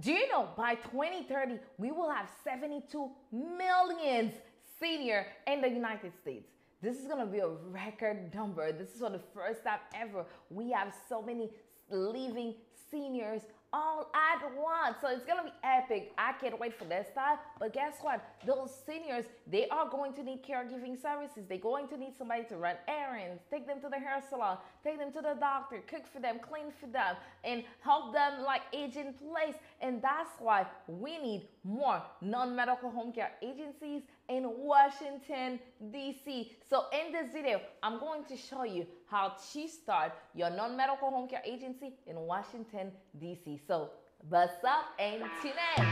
Do you know by 2030, we will have 72 million seniors in the United States? This is going to be a record number. This is for the first time ever. We have so many living seniors all at once. So it's going to be epic. I can't wait for this time. But guess what? Those seniors, they are going to need caregiving services. They're going to need somebody to run errands, take them to the hair salon, take them to the doctor, cook for them, clean for them, and help them like age in place. And that's why we need more non-medical home care agencies in Washington, DC. So in this video, I'm going to show you how to start your non-medical home care agency in Washington, DC. So what's up and tune in.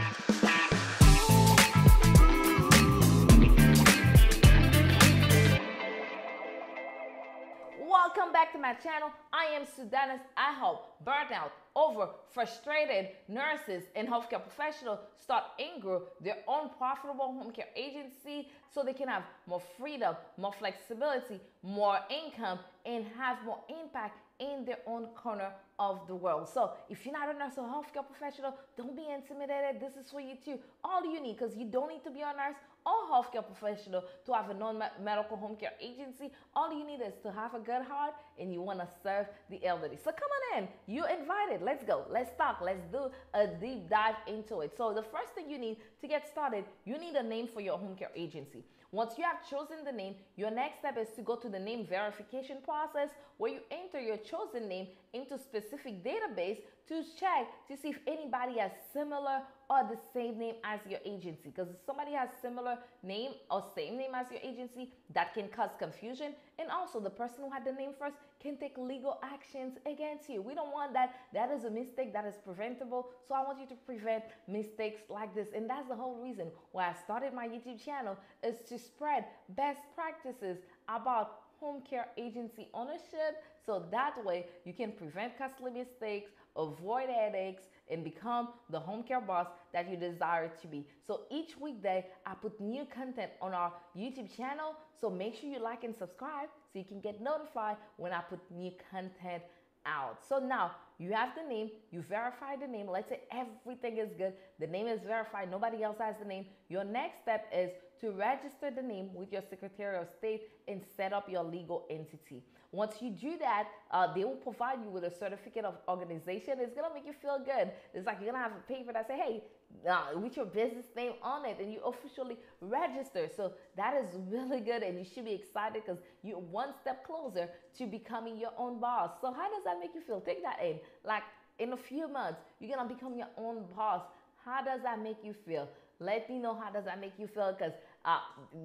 Welcome back to my channel. I am Sue Denis. I help burnout, over frustrated nurses and healthcare professionals start and grow their own profitable home care agency so they can have more freedom, more flexibility, more income, and have more impact in their own corner of the world. So if you're not a nurse or healthcare professional, don't be intimidated. This is for you too. All you need, because you don't need to be a nurse or healthcare professional to have a non-medical home care agency. All you need is to have a good heart and you want to serve the elderly. So come on in. You're invited. Let's go. Let's talk. Let's do a deep dive into it. So the first thing you need to get started, you need a name for your home care agency. Once you have chosen the name, your next step is to go to the name verification process where you enter your chosen name into specific database to check to see if anybody has similar or the same name as your agency. Because if somebody has similar name or same name as your agency, that can cause confusion. And also the person who had the name first can take legal actions against you. We don't want that. That is a mistake that is preventable. So I want you to prevent mistakes like this. And that's the whole reason why I started my YouTube channel, is to spread best practices about home care agency ownership. So that way you can prevent costly mistakes, avoid headaches, and become the home care boss that you desire to be. So each weekday, I put new content on our YouTube channel. So make sure you like and subscribe so you can get notified when I put new content out. So now you have the name, you verify the name. Let's say everything is good. The name is verified. Nobody else has the name. Your next step is to register the name with your Secretary of State and set up your legal entity. Once you do that, they will provide you with a certificate of organization. It's gonna make you feel good. It's like you're gonna have a paper that say, hey, with your business name on it, and you officially register. So that is really good, and you should be excited because you're one step closer to becoming your own boss. So how does that make you feel? Take that in. Like in a few months, you're gonna become your own boss. How does that make you feel? Let me know how does that make you feel, because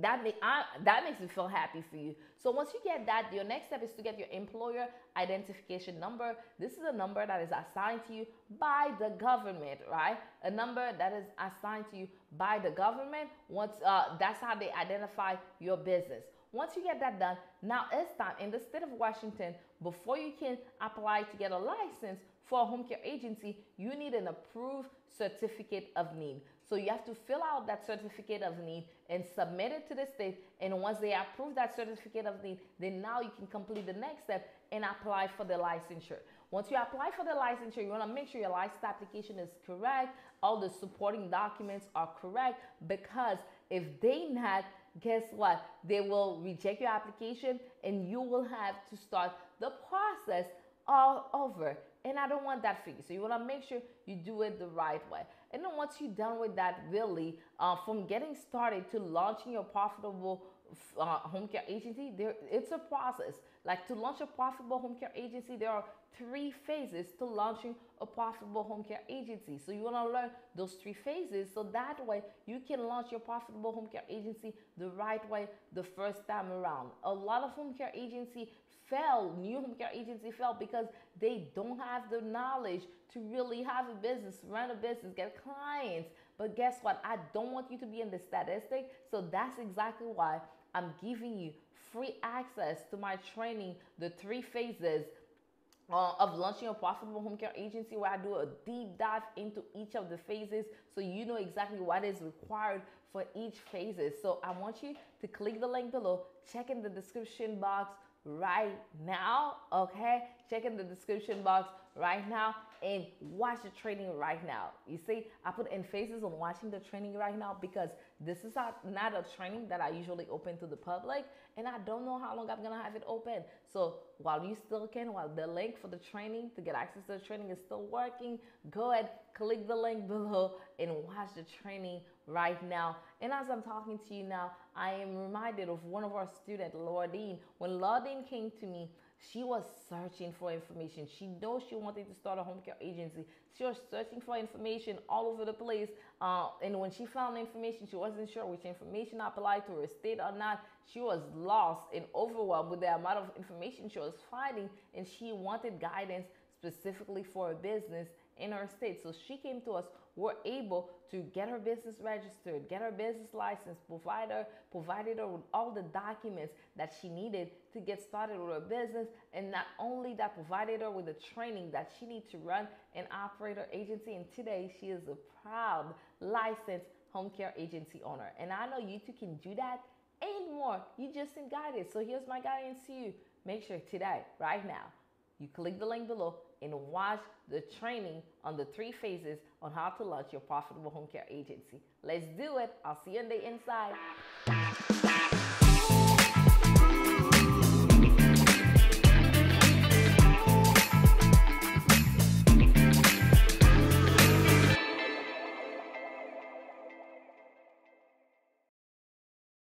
that makes me feel happy for you. So once you get that, your next step is to get your employer identification number. This is a number that is assigned to you by the government, right? A number that is assigned to you by the government. Once that's how they identify your business. Once you get that done, now it's time in the state of Washington, before you can apply to get a license for a home care agency, you need an approved certificate of need. So you have to fill out that certificate of need and submit it to the state. And once they approve that certificate of need, then now you can complete the next step and apply for the licensure. Once you apply for the licensure, you want to make sure your license application is correct. All the supporting documents are correct, because if they not, guess what? They will reject your application and you will have to start the process all over. And I don't want that for you. So you want to make sure you do it the right way. And then once you're done with that, really, from getting started to launching your profitable home care agency, it's a process. Like to launch a profitable home care agency, there are 3 phases to launching a profitable home care agency. So you want to learn those 3 phases so that way you can launch your profitable home care agency the right way the first time around. A lot of home care agency fail, new home care agency fail because they don't have the knowledge to really have a business, run a business, get clients. But guess what? I don't want you to be in the statistic. So that's exactly why I'm giving you free access to my training, the 3 phases of launching a profitable home care agency, where I do a deep dive into each of the phases so you know exactly what is required for each phases. So I want you to click the link below, check in the description box right now, okay? Check in the description box right now and watch the training right now. You see, I put emphasis on watching the training right now because this is not a training that I usually open to the public, and I don't know how long I'm gonna have it open. So while you still can, while the link for the training to get access to the training is still working, go ahead, click the link below and watch the training right now. And as I'm talking to you now, I am reminded of one of our students, Laudine. When Laudine came to me, she was searching for information. She knows she wanted to start a home care agency. She was searching for information all over the place. And when she found information, she wasn't sure which information applied to her state or not. She was lost and overwhelmed with the amount of information she was finding, and she wanted guidance specifically for her business in her state. So she came to us. We're able to get her business registered, get her business license, provided her with all the documents that she needed to get started with her business. And not only that, provided her with the training that she needs to run and operate her agency. And today she is a proud licensed home care agency owner. And I know you too can do that and more. You just need guidance. So here's my guidance to you. Make sure today, right now, you click the link below and watch the training on the 3 phases on how to launch your profitable home care agency. Let's do it. I'll see you on the inside.